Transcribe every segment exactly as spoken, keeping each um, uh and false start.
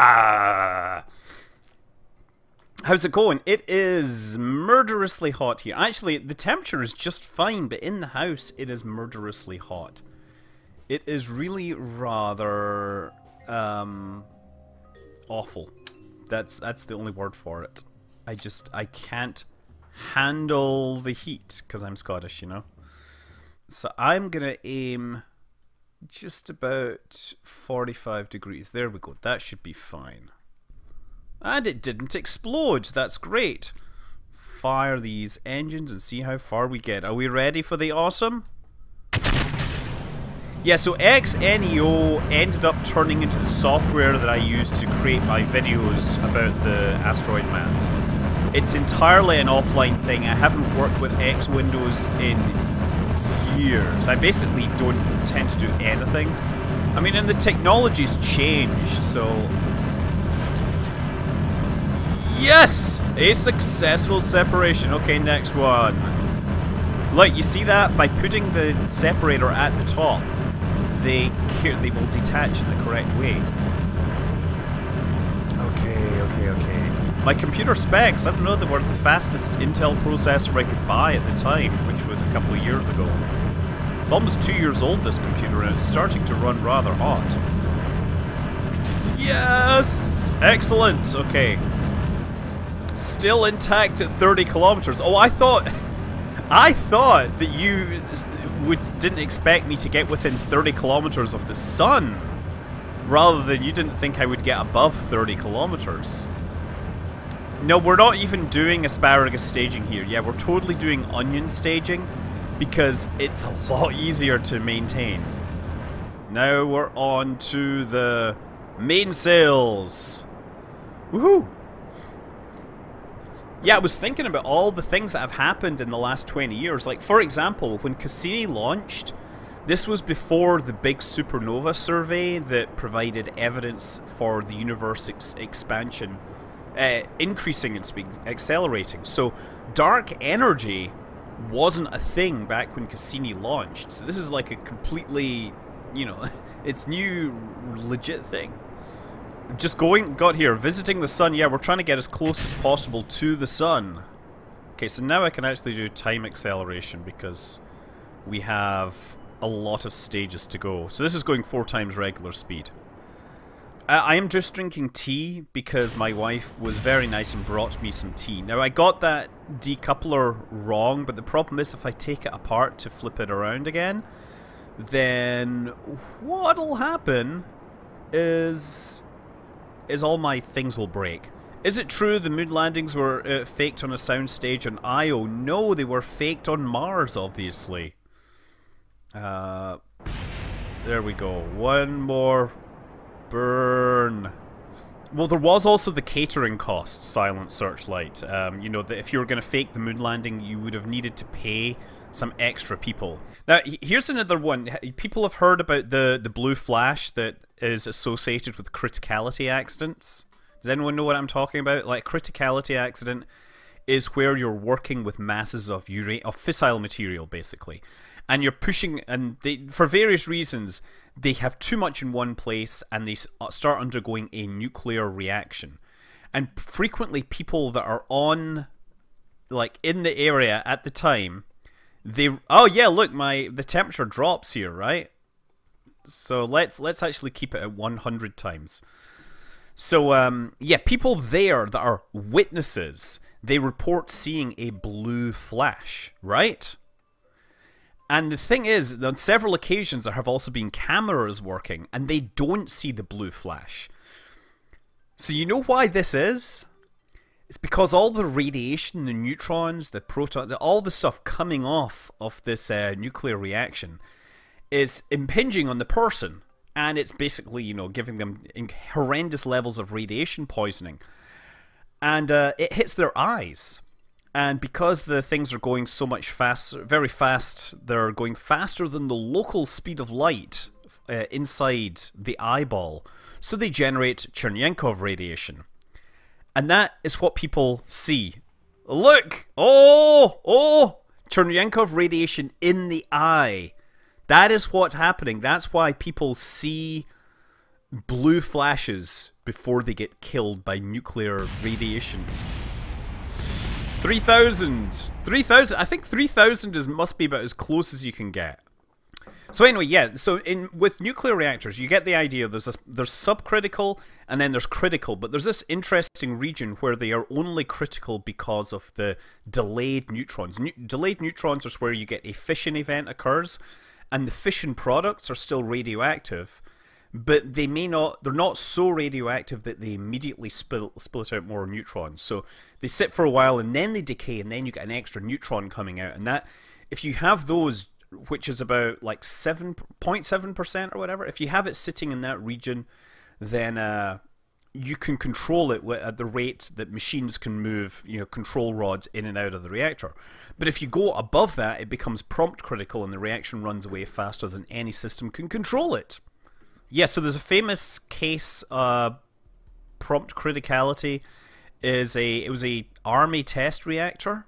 Ah! How's it going? It is murderously hot here. Actually, the temperature is just fine, but in the house it is murderously hot. It is really rather um, awful. That's that's the only word for it. I just I can't handle the heat because I'm Scottish, you know. So I'm gonna aim just about forty-five degrees. There we go. That should be fine. And it didn't explode. That's great. Fire these engines and see how far we get. Are we ready for the awesome? Yeah, so X N E O ended up turning into the software that I use to create my videos about the asteroid maps. It's entirely an offline thing. I haven't worked with X Windows in years. I basically don't tend to do anything. I mean, and the technology's changed, so... Yes! A successful separation. Okay, next one. Look, you see that? By putting the separator at the top, they they will detach in the correct way. Okay, okay, okay. My computer specs, I don't know, they were the fastest Intel processor I could buy at the time, which was a couple of years ago. It's almost two years old, this computer, and it's starting to run rather hot. Yes! Excellent! Okay. Still intact at thirty kilometers. Oh, I thought... I thought that you would, didn't expect me to get within thirty kilometers of the sun, rather than you didn't think I would get above thirty kilometers. No, we're not even doing asparagus staging here. Yeah, we're totally doing onion staging, because it's a lot easier to maintain. Now we're on to the mainsails. Woohoo! Yeah, I was thinking about all the things that have happened in the last twenty years. Like, for example, when Cassini launched, this was before the big supernova survey that provided evidence for the universe ex expansion, uh, increasing and accelerating. So, dark energy wasn't a thing back when Cassini launched. So this is like a completely, you know, it's new, legit thing. Just going, got here, visiting the sun. Yeah, we're trying to get as close as possible to the sun. Okay, so now I can actually do time acceleration because we have a lot of stages to go. So this is going four times regular speed. Uh, I am just drinking tea because my wife was very nice and brought me some tea. Now, I got that decoupler wrong, but the problem is if I take it apart to flip it around again, then what'll happen is... is all my things will break. Is it true the moon landings were uh, faked on a soundstage on Io? No, they were faked on Mars, obviously. Uh, there we go. One more burn. Well, there was also the catering costs, Silent Searchlight. Um, you know, that if you were going to fake the moon landing, you would have needed to pay some extra people. Now, here's another one. People have heard about the, the blue flash that is associated with criticality accidents. Does anyone know what I'm talking about? Like, criticality accident is where you're working with masses of ura of fissile material, basically. And you're pushing, and they, for various reasons, they have too much in one place and they start undergoing a nuclear reaction. And frequently people that are on, like, in the area at the time, they, oh yeah, look, my the temperature drops here, right? So let's let's actually keep it at one hundred times. So um, yeah, people there that are witnesses, they report seeing a blue flash, right? And the thing is, on several occasions there have also been cameras working, and they don't see the blue flash. So you know why this is? It's because all the radiation, the neutrons, the protons, all the stuff coming off of this uh, nuclear reaction is impinging on the person, and it's basically, you know, giving them horrendous levels of radiation poisoning, and uh, it hits their eyes. And because the things are going so much faster, very fast, they're going faster than the local speed of light uh, inside the eyeball, so they generate Cherenkov radiation, and that is what people see. Look, oh, oh, Cherenkov radiation in the eye. That is what's happening. That's why people see blue flashes before they get killed by nuclear radiation. three thousand! three thousand! I think three thousand is must be about as close as you can get. So anyway, yeah, so in with nuclear reactors, you get the idea there's this, there's subcritical and then there's critical, but there's this interesting region where they are only critical because of the delayed neutrons. Nu delayed neutrons is where you get a fission event occurs, and the fission products are still radioactive, but they may not, they're not so radioactive that they immediately spill, split out more neutrons. So they sit for a while and then they decay, and then you get an extra neutron coming out, and that, if you have those, which is about like seven point seven percent or whatever, if you have it sitting in that region, then uh, you can control it at the rate that machines can move, you know, control rods in and out of the reactor. But if you go above that, it becomes prompt critical and the reaction runs away faster than any system can control it. Yeah, so there's a famous case, uh, prompt criticality is a, it was a army test reactor,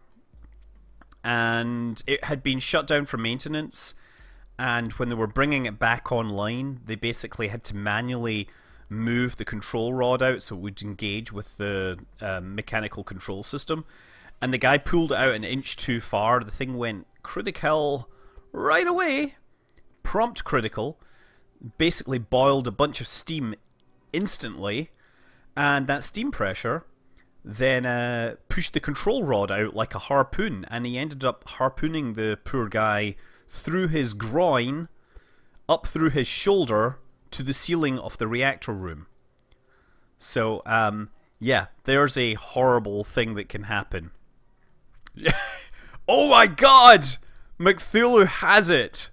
and it had been shut down for maintenance, and when they were bringing it back online, they basically had to manually move the control rod out so it would engage with the uh, mechanical control system, and the guy pulled it out an inch too far. The thing went critical right away, prompt critical, basically boiled a bunch of steam instantly, and that steam pressure then uh, pushed the control rod out like a harpoon, and he ended up harpooning the poor guy through his groin, up through his shoulder, to the ceiling of the reactor room. So, um, yeah, there's a horrible thing that can happen. Oh my god! McThulu has it!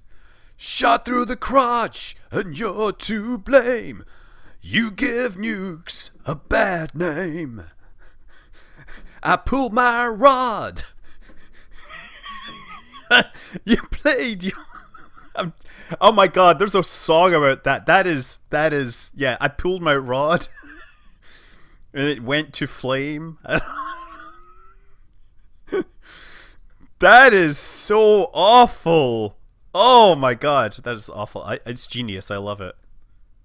Shot through the crotch, and you're to blame. You give nukes a bad name. I pulled my rod. You played your... I'm... Oh my god, there's a song about that. That is, that is, yeah, I pulled my rod and it went to flame. That is so awful. Oh my god, that is awful. I, it's genius, I love it.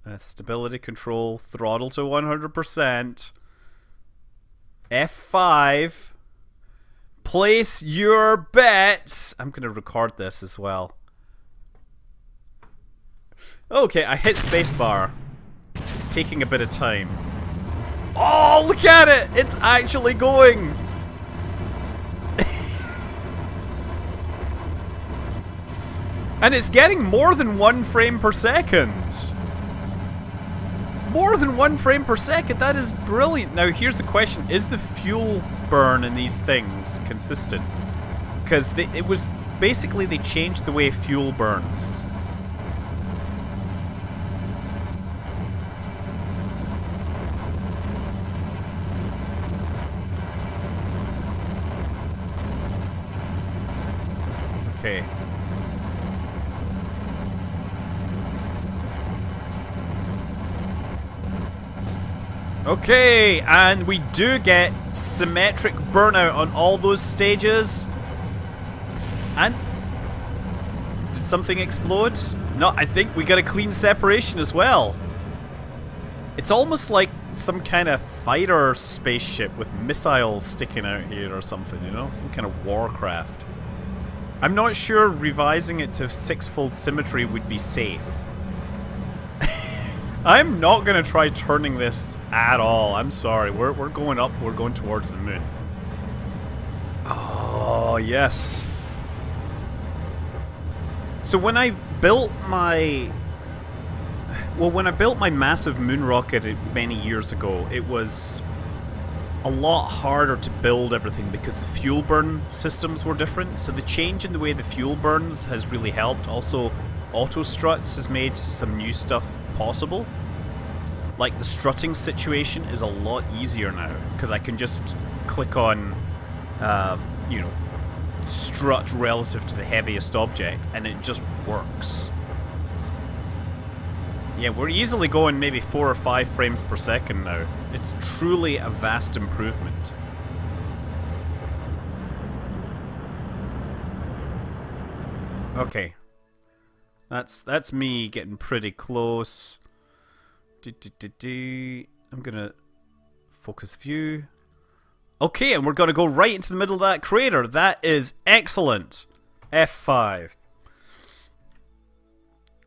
Uh, stability control, throttle to one hundred percent. F five, place your bets. I'm going to record this as well. Okay, I hit spacebar. It's taking a bit of time. Oh, look at it! It's actually going! And it's getting more than one frame per second. More than one frame per second, that is brilliant. Now here's the question, is the fuel burn in these things consistent? Because it was, basically they changed the way fuel burns. Okay. Okay, and we do get symmetric burnout on all those stages. And did something explode? No, I think we got a clean separation as well. It's almost like some kind of fighter spaceship with missiles sticking out here or something, you know? Some kind of warcraft. I'm not sure revising it to six-fold symmetry would be safe. I'm not going to try turning this at all. I'm sorry. We're, we're going up. We're going towards the moon. Oh, yes. So when I built my... Well, when I built my massive moon rocket many years ago, it was a lot harder to build everything because the fuel burn systems were different. So the change in the way the fuel burns has really helped. Also, auto struts has made some new stuff possible. Like the strutting situation is a lot easier now because I can just click on, uh, you know, strut relative to the heaviest object and it just works. Yeah, we're easily going maybe four or five frames per second now. It's truly a vast improvement. Okay. That's that's me getting pretty close. Do, do, do, do. I'm going to focus view. Okay, and we're going to go right into the middle of that crater. That is excellent. F five.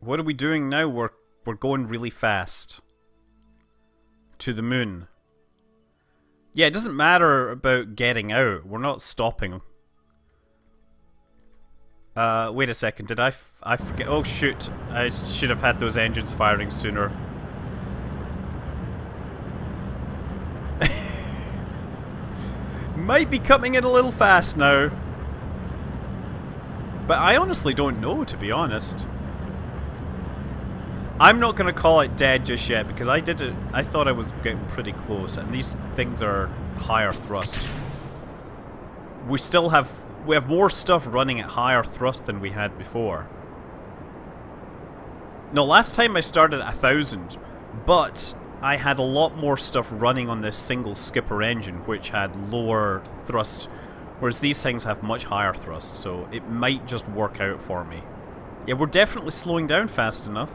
What are we doing now? We're, we're going really fast. To the moon. Yeah, it doesn't matter about getting out. We're not stopping. Uh, wait a second. Did I... F I forget... Oh, shoot. I should have had those engines firing sooner. Might be coming in a little fast now. But I honestly don't know, to be honest. I'm not going to call it dead just yet, because I did it... I thought I was getting pretty close, and these things are higher thrust. We still have... We have more stuff running at higher thrust than we had before. No, last time I started at one thousand, but I had a lot more stuff running on this single skipper engine, which had lower thrust, whereas these things have much higher thrust, so it might just work out for me. Yeah, we're definitely slowing down fast enough.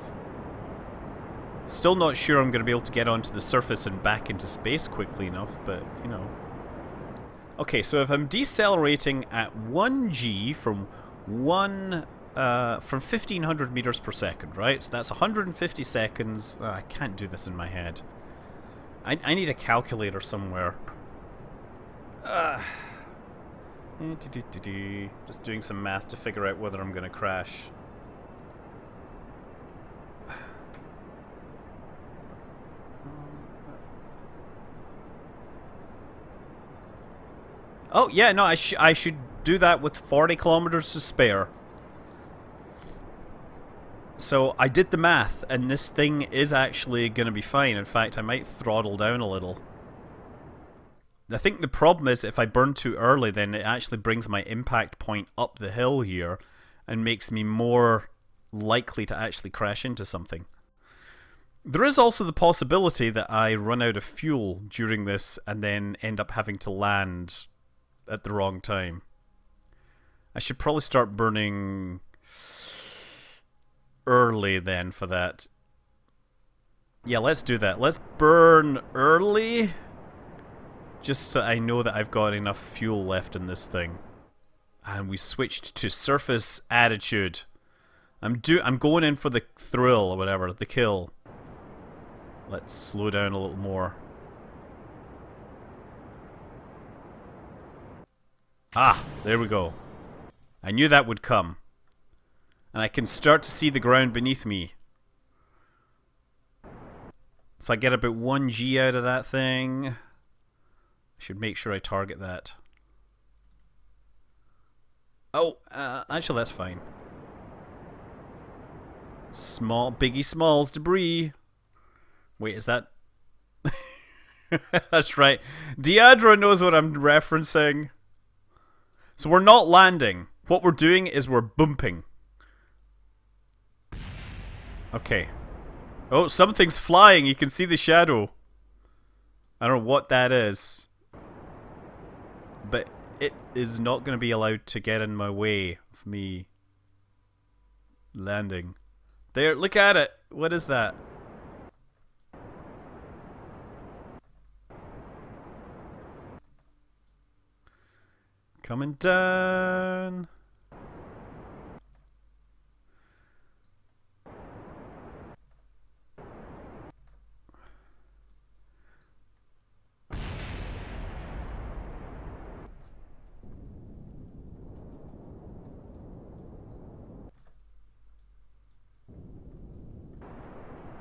Still not sure I'm going to be able to get onto the surface and back into space quickly enough, but, you know... Okay, so if I'm decelerating at one G from one uh, from fifteen hundred meters per second, right? So that's one hundred fifty seconds. Oh, I can't do this in my head. I, I need a calculator somewhere. Uh, just doing some math to figure out whether I'm going to crash. Oh, yeah, no, I, sh I should do that with forty kilometers to spare. So I did the math, and this thing is actually going to be fine. In fact, I might throttle down a little. I think the problem is if I burn too early, then it actually brings my impact point up the hill here and makes me more likely to actually crash into something. There is also the possibility that I run out of fuel during this and then end up having to land at the wrong time. I should probably start burning early then for that. Yeah, let's do that. Let's burn early, just so I know that I've got enough fuel left in this thing. And we switched to surface attitude. I'm do. I'm going in for the thrill or whatever, the kill. Let's slow down a little more. Ah, there we go. I knew that would come. And I can start to see the ground beneath me. So I get about one G out of that thing. I should make sure I target that. Oh, uh, actually that's fine. Small, biggie smalls debris. Wait, is that... That's right. Deidre knows what I'm referencing. So we're not landing. What we're doing is we're bumping. Okay. Oh, something's flying. You can see the shadow. I don't know what that is. But it is not going to be allowed to get in my way of me landing. There, look at it. What is that? Coming down.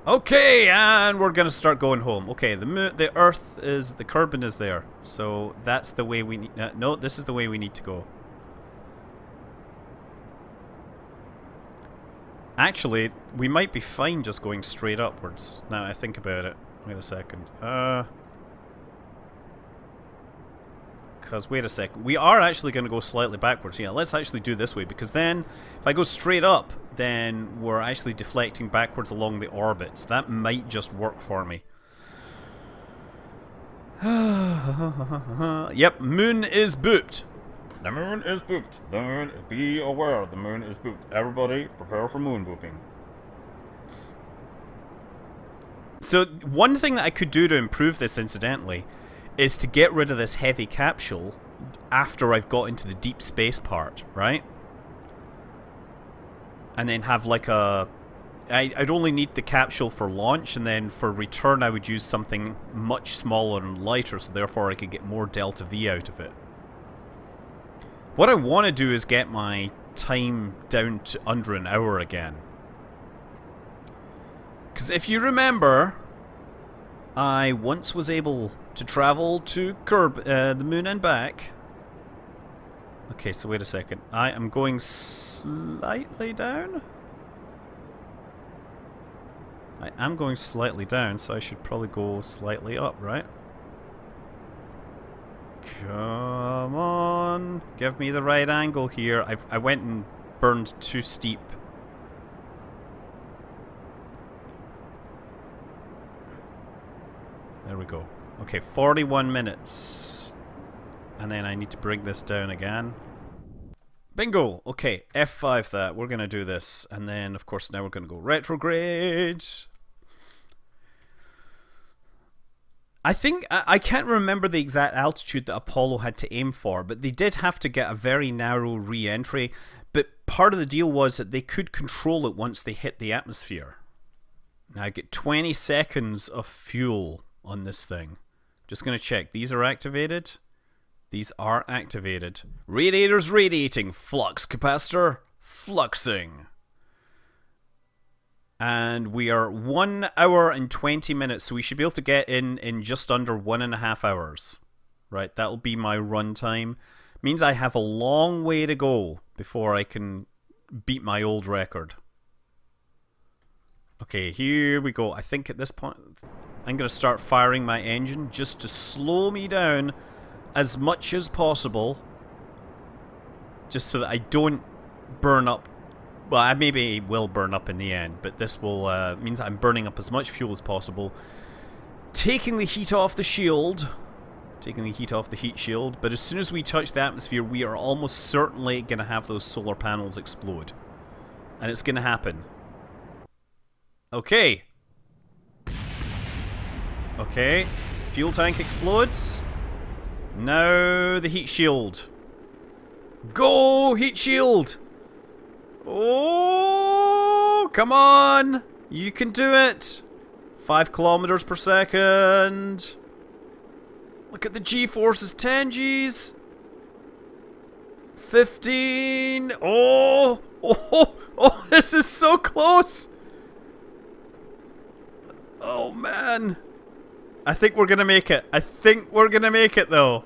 Okay, and we're gonna start going home. Okay, the moon, the Earth is the Kerbin is there, so that's the way we need. Uh, no, this is the way we need to go. Actually, we might be fine just going straight upwards. Now I think about it. Wait a second. Uh, because wait a sec, we are actually going to go slightly backwards. Yeah, let's actually do this way, because then if I go straight up, then we're actually deflecting backwards along the orbits. That might just work for me. Yep, moon is booped. The moon is booped. The moon, be aware, the moon is booped. Everybody, prepare for moon booping. So one thing that I could do to improve this, incidentally, is to get rid of this heavy capsule after I've got into the deep space part, right? And then have like a... I, I'd only need the capsule for launch, and then for return I would use something much smaller and lighter, so therefore I could get more delta V out of it. What I want to do is get my time down to under an hour again. Because if you remember, I once was able to travel to Kerb, uh, the moon and back. Okay, so wait a second. I am going slightly down? I am going slightly down, so I should probably go slightly up, right? Come on, give me the right angle here. I've, I went and burned too steep. There we go. Okay, forty-one minutes. And then I need to bring this down again. Bingo! Okay, F five that. We're going to do this. And then, of course, now we're going to go retrograde. I think... I, I can't remember the exact altitude that Apollo had to aim for, but they did have to get a very narrow re-entry. But part of the deal was that they could control it once they hit the atmosphere. Now I get twenty seconds of fuel on this thing. Just going to check. These are activated. These are activated. Radiators radiating. Flux capacitor fluxing. And we are one hour and twenty minutes, so we should be able to get in in just under one and a half hours. Right, that'll be my run time. Means I have a long way to go before I can beat my old record. Okay, here we go. I think at this point I'm going to start firing my engine just to slow me down as much as possible, just so that I don't burn up. Well, I maybe will burn up in the end, but this will uh, means I'm burning up as much fuel as possible, taking the heat off the shield, taking the heat off the heat shield. But as soon as we touch the atmosphere, we are almost certainly going to have those solar panels explode, and it's going to happen. Okay. Okay. Fuel tank explodes. Now the heat shield. Go heat shield! Oh, come on! You can do it! Five kilometers per second. Look at the G-forces, ten G's. Fifteen. Oh, oh, oh! This is so close. Oh man! I think we're gonna make it. I think we're gonna make it though.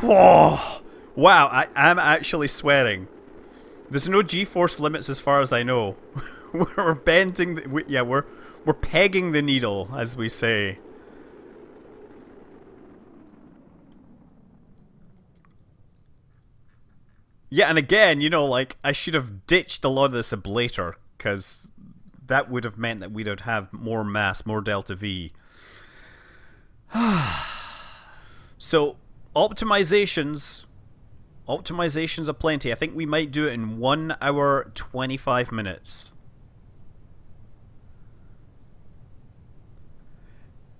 Whoa! Wow, I am actually sweating. There's no G-force limits as far as I know. We're bending the, we, yeah, we're we're pegging the needle, as we say. Yeah, and again, you know, like, I should have ditched a lot of this ablator, because that would have meant that we would have more mass, more delta V. So, optimizations. Optimizations aplenty. I think we might do it in one hour twenty-five minutes.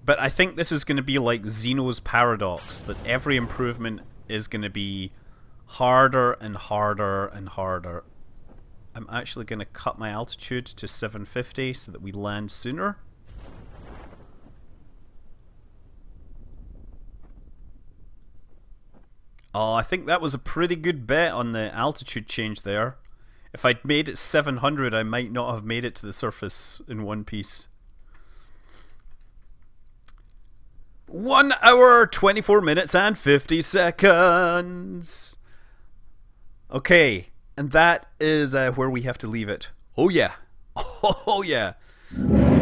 But I think this is going to be like Zeno's paradox, that every improvement is going to be harder and harder and harder. I'm actually going to cut my altitude to seven fifty so that we land sooner. Oh, I think that was a pretty good bet on the altitude change there. If I'd made it seven hundred, I might not have made it to the surface in one piece. one hour, twenty-four minutes and fifty seconds. Okay, and that is uh, where we have to leave it. Oh yeah. Oh yeah.